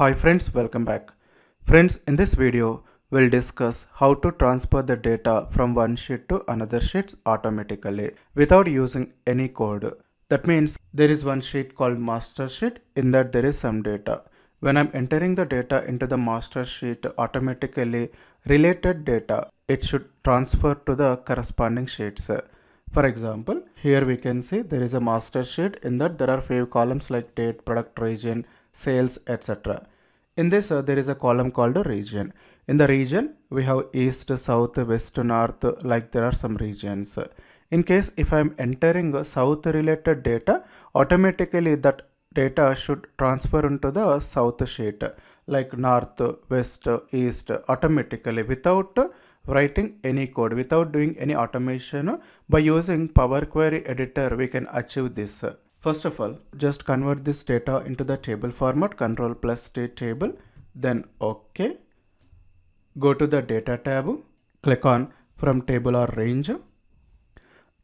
Hi friends, welcome back. Friends, in this video, we'll discuss how to transfer the data from one sheet to another sheet automatically without using any code. That means there is one sheet called master sheet. In that there is some data. When I'm entering the data into the master sheet, automatically related data, it should transfer to the corresponding sheets. For example, here we can see there is a master sheet. In that there are few columns like date, product, region, sales, etc. In this there is a column called a region. In the region we have east, south, west, north, like there are some regions. In case if I'm entering south related data, automatically that data should transfer into the south sheet, like north, west, east, automatically without writing any code, without doing any automation. By using Power Query Editor, we can achieve this. First of all, just convert this data into the table format, Ctrl+T table, then OK. Go to the data tab, click on from table or range.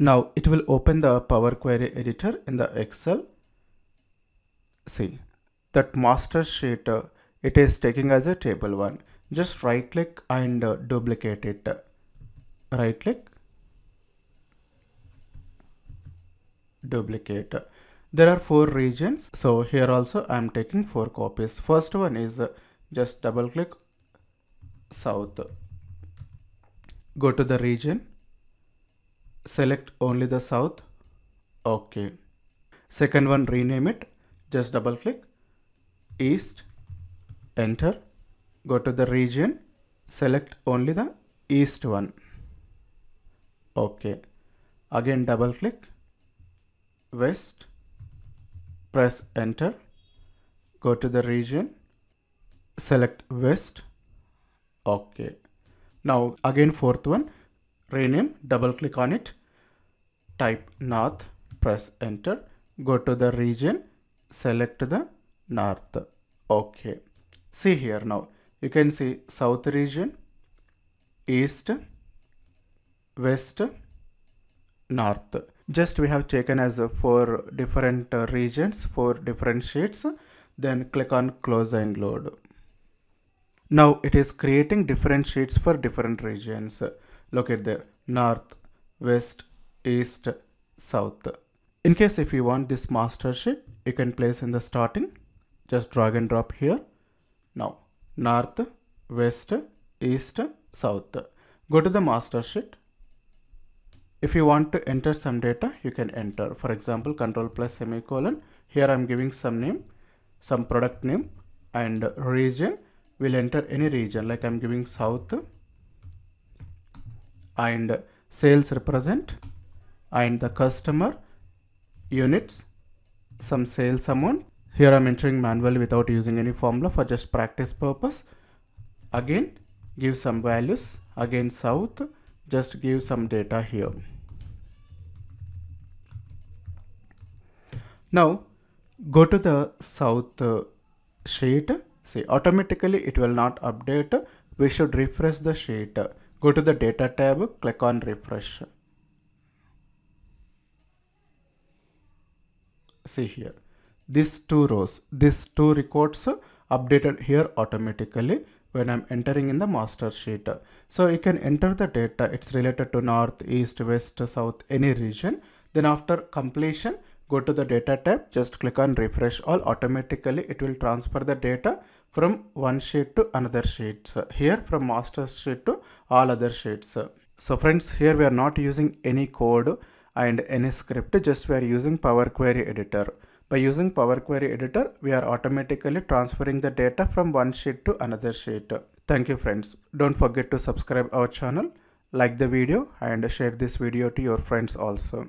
Now it will open the Power Query Editor in the Excel. See that master sheet, it is taking as a table one. Just right click and duplicate it. Right click, duplicate. There are four regions, so here also I am taking four copies. First one is just double click south. Go to the region, select only the south. Okay. Second one, rename it. Just double click east, enter. Go to the region, select only the east one. Okay. Again double click west, press enter. Go to the region, select west. Okay. Now again fourth one, rename, double click on it, type north, press enter. Go to the region, select the north. Okay. See here now. You can see south region, east, west, north. Just we have taken as four different regions, four different sheets. Then click on close and load. Now it is creating different sheets for different regions. Look at there, north, west, east, south. In case if you want this master sheet, you can place in the starting. Just drag and drop here. Now north, west, east, south. Go to the master sheet. If you want to enter some data, you can enter. For example, Ctrl+; here I'm giving some name, some product name, and region. We'll enter any region, like I'm giving south, and sales represent, and the customer, units, some sales amount. Here I'm entering manually without using any formula for just practice purpose. Again, give some values. Again, south. Just give some data here. Now, go to the south sheet. See, automatically it will not update. We should refresh the sheet. Go to the data tab. Click on refresh. See here. These two rows, these two records updated here automatically when I'm entering in the master sheet. So you can enter the data. It's related to north, east, west, south, any region. Then after completion, go to the data tab. Just click on refresh all. Automatically it will transfer the data from one sheet to another sheet. Here from master sheet to all other sheets. So friends, here we are not using any code and any script. Just we are using Power Query Editor. By using Power Query Editor, we are automatically transferring the data from one sheet to another sheet. Thank you friends. Don't forget to subscribe our channel, like the video and share this video to your friends also.